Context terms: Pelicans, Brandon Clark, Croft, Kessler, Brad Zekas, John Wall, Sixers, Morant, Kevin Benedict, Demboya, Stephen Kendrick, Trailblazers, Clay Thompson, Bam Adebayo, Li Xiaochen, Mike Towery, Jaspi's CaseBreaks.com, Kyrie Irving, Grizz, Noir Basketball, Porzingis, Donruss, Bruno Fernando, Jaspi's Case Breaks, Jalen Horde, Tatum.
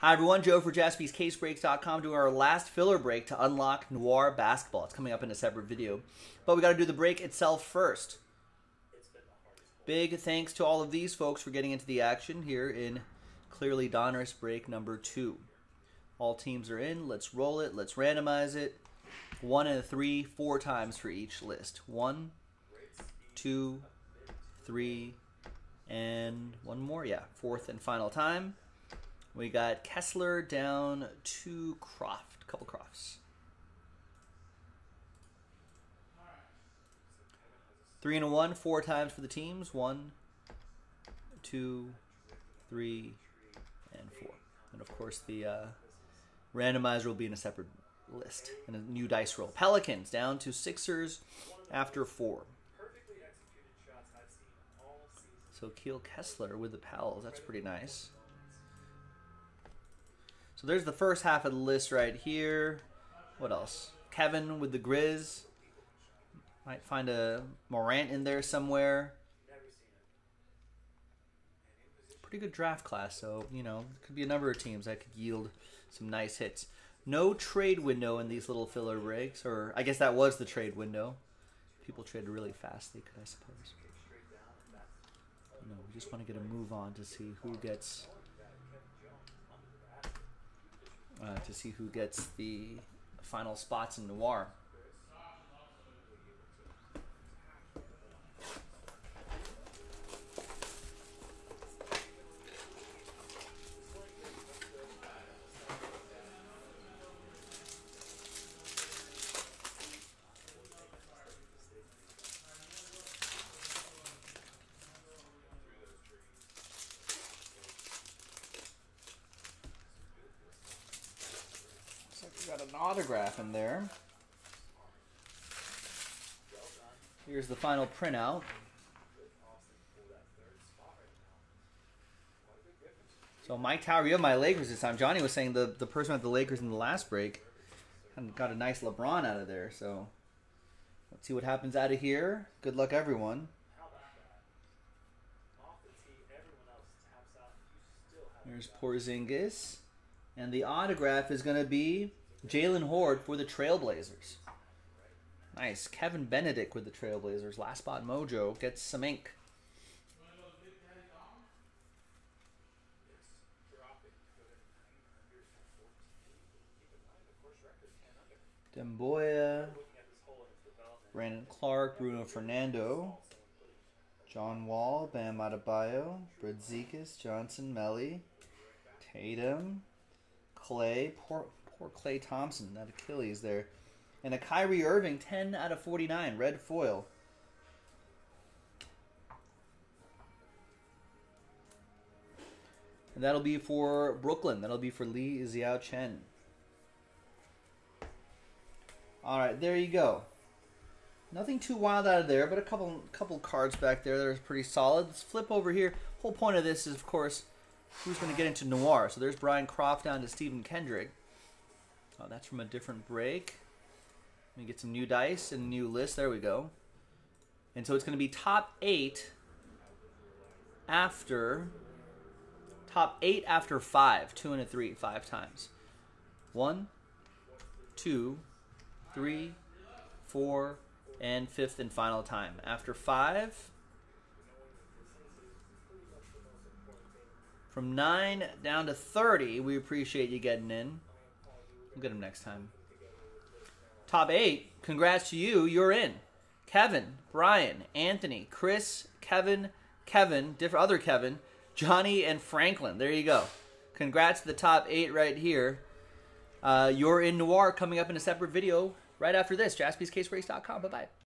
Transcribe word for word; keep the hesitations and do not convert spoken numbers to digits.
Hi everyone, Joe for Jaspi's Case Breaks dot com doing our last filler break to unlock Noir Basketball. It's coming up in a separate video, but we got to do the break itself first. Big thanks to all of these folks for getting into the action here in clearly Donruss break number two. All teams are in. Let's roll it. Let's randomize it. One and a three, four times for each list. One, two, three, and one more. Yeah, fourth and final time. We got Kessler down to Croft, couple Crofts. Three and a one, four times for the teams. One, two, three, and four. And of course the uh, randomizer will be in a separate list and a new dice roll. Pelicans down to Sixers after four. So Keel Kessler with the Pals, that's pretty nice. So there's the first half of the list right here. What else? Kevin with the Grizz. Might find a Morant in there somewhere. Pretty good draft class, so, you know, could be a number of teams that could yield some nice hits. No trade window in these little filler breaks, or I guess that was the trade window. People traded really fastly, I suppose. No, we just want to get a move on to see who gets... Uh, to see who gets the final spots in Noir. Got an autograph in there. Here's the final printout. So Mike Towery of my Lakers this time. Johnny was saying the, the person at the Lakers in the last break got a nice LeBron out of there. So let's see what happens out of here. Good luck, everyone. There's Porzingis. And the autograph is going to be Jalen Horde for the Trailblazers. Nice. Kevin Benedict with the Trailblazers. Last spot mojo gets some ink. Demboya. Brandon Clark. Bruno Fernando. John Wall. Bam Adebayo. Brad Zekas. Johnson. Melly. Tatum. Clay, poor, poor Clay Thompson, that Achilles there. And a Kyrie Irving, ten out of forty-nine, red foil. And that'll be for Brooklyn. That'll be for Li Xiaochen. All right, there you go. Nothing too wild out of there, but a couple, couple cards back there that are pretty solid. Let's flip over here. Whole point of this is, of course, who's going to get into Noir? So there's Brian Croft down to Stephen Kendrick. Oh, that's from a different break. Let me get some new dice and new list. There we go. And so it's going to be top eight after top eight after five, two and a three, five times. One, two, three, four, and fifth and final time. After five. From nine down to thirty, we appreciate you getting in. We'll get them next time. Top eight, congrats to you. You're in. Kevin, Brian, Anthony, Chris, Kevin, Kevin, different other Kevin, Johnny, and Franklin. There you go. Congrats to the top eight right here. Uh, you're in Noir coming up in a separate video right after this. Jaspys Case Breaks dot com. Bye-bye.